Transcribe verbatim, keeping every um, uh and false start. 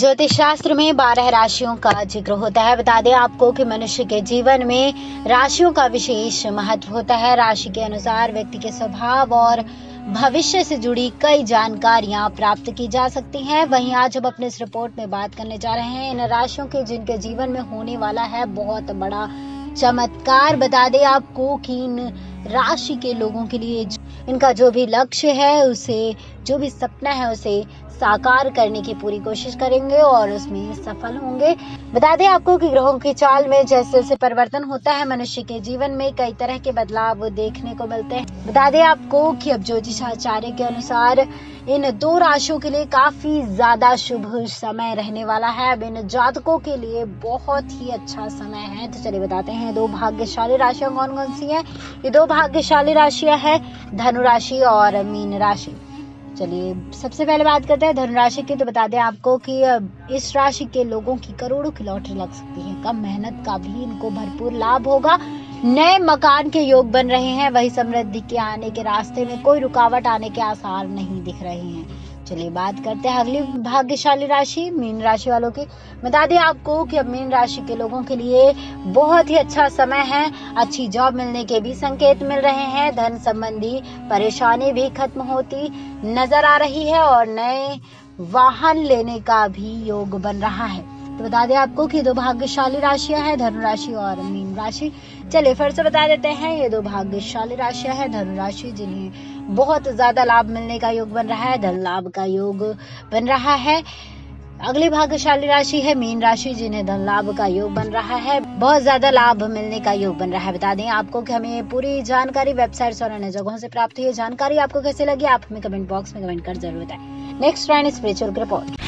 ज्योतिष शास्त्र में बारह राशियों का जिक्र होता है। बता दें आपको कि मनुष्य के जीवन में राशियों का विशेष महत्व होता है। राशि के अनुसार व्यक्ति के स्वभाव और भविष्य से जुड़ी कई जानकारियां प्राप्त की जा सकती हैं। वहीं आज हम अपने इस रिपोर्ट में बात करने जा रहे हैं इन राशियों के जिनके जीवन में होने वाला है बहुत बड़ा चमत्कार। बता दें आपको कि इन राशि के लोगों के लिए इनका जो भी लक्ष्य है, उसे जो भी सपना है, उसे साकार करने की पूरी कोशिश करेंगे और उसमें सफल होंगे। बता दें आपको कि ग्रहों की चाल में जैसे जैसे परिवर्तन होता है, मनुष्य के जीवन में कई तरह के बदलाव देखने को मिलते हैं। बता दें आपको कि अब ज्योतिषाचार्य के अनुसार इन दो राशियों के लिए काफी ज्यादा शुभ समय रहने वाला है। अब इन जातकों के लिए बहुत ही अच्छा समय है। तो चलिए बताते हैं दो भाग्यशाली राशियां कौन कौन सी है। ये दो भाग्यशाली राशियां है धनु राशि और मीन राशि। चलिए सबसे पहले बात करते हैं धनु राशि की। तो बता दें आपको कि इस राशि के लोगों की करोड़ों की लॉटरी लग सकती है। कम मेहनत का भी इनको भरपूर लाभ होगा। नए मकान के योग बन रहे हैं। वही समृद्धि के आने के रास्ते में कोई रुकावट आने के आसार नहीं दिख रहे हैं। चलिए बात करते हैं अगली भाग्यशाली राशि मीन राशि वालों की। बता दें आपको कि अब मीन राशि के लोगों के लिए बहुत ही अच्छा समय है। अच्छी जॉब मिलने के भी संकेत मिल रहे हैं। धन संबंधी परेशानी भी खत्म होती नजर आ रही है और नए वाहन लेने का भी योग बन रहा है। तो बता दें आपको कि दो भाग्यशाली राशियां हैं धनु राशि और मीन राशि। चलिए फिर से बता देते हैं ये दो भाग्यशाली राशियां हैं धनु राशि, जिन्हें बहुत ज्यादा लाभ मिलने का योग बन रहा है। धन लाभ का योग बन रहा है। अगली भाग्यशाली राशि है मीन राशि, जिन्हें धन लाभ का योग बन रहा है। बहुत ज्यादा लाभ मिलने का योग बन रहा है। बता दें आपको कि हमें पूरी जानकारी वेबसाइट्स और अन्य जगहों से प्राप्त हुई। जानकारी आपको कैसे लगी आप हमें कमेंट बॉक्स में कमेंट कर जरूर बताएं। नेक्स्ट राइन स्पिरिचुअल रिपोर्ट।